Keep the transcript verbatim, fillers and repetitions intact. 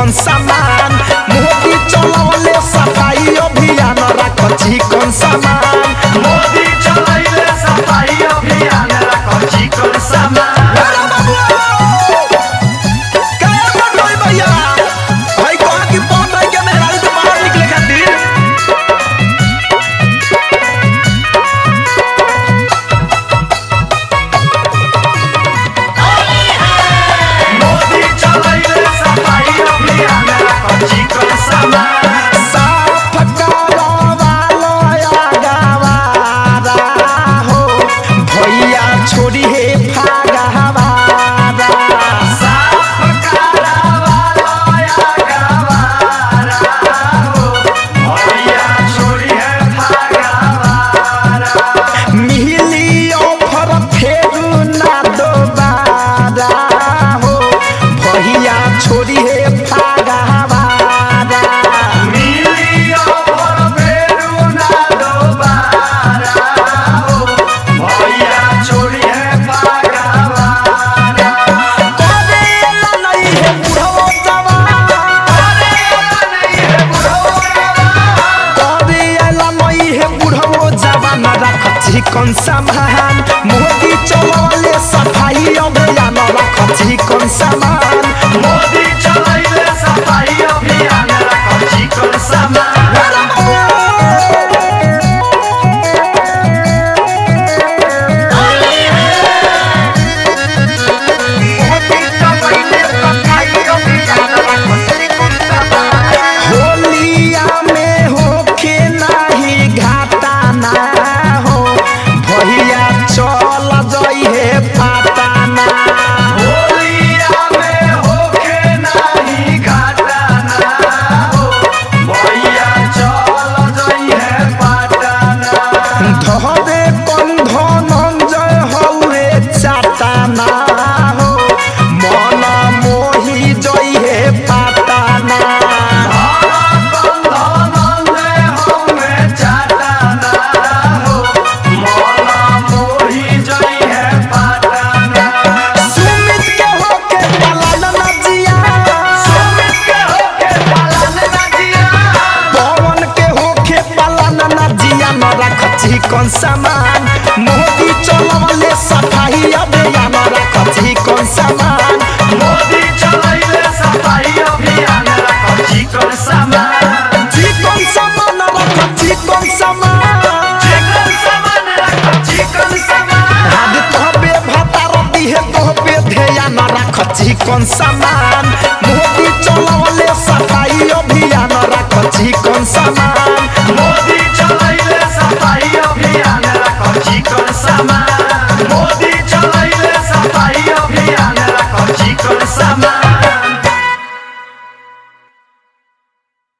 chicken सामान मोदी चलौले सफाई अभियान रख चिकन सामान मोदी चलौले सफाई अभियान रख चिकन सामान चिकन सामान मोदी चलौले सफाई अभियान रख चिकन सामान मोदी चलौले सफाई अभियान रख चिकन सामान चिकन सामान मोदी चलौले सफाई अभियान रख चिकन सामान मोदी चलौले सफाई अभियान रख चिकन सामान चिकन सामान रख चिकन सामान चिकन सामान रख चिकन सामान हाथ धोबे भाता रदी है धोबे ध्यान रख चिकन सामान मोदी चलौले सफाई अभियान रख चिकन सामान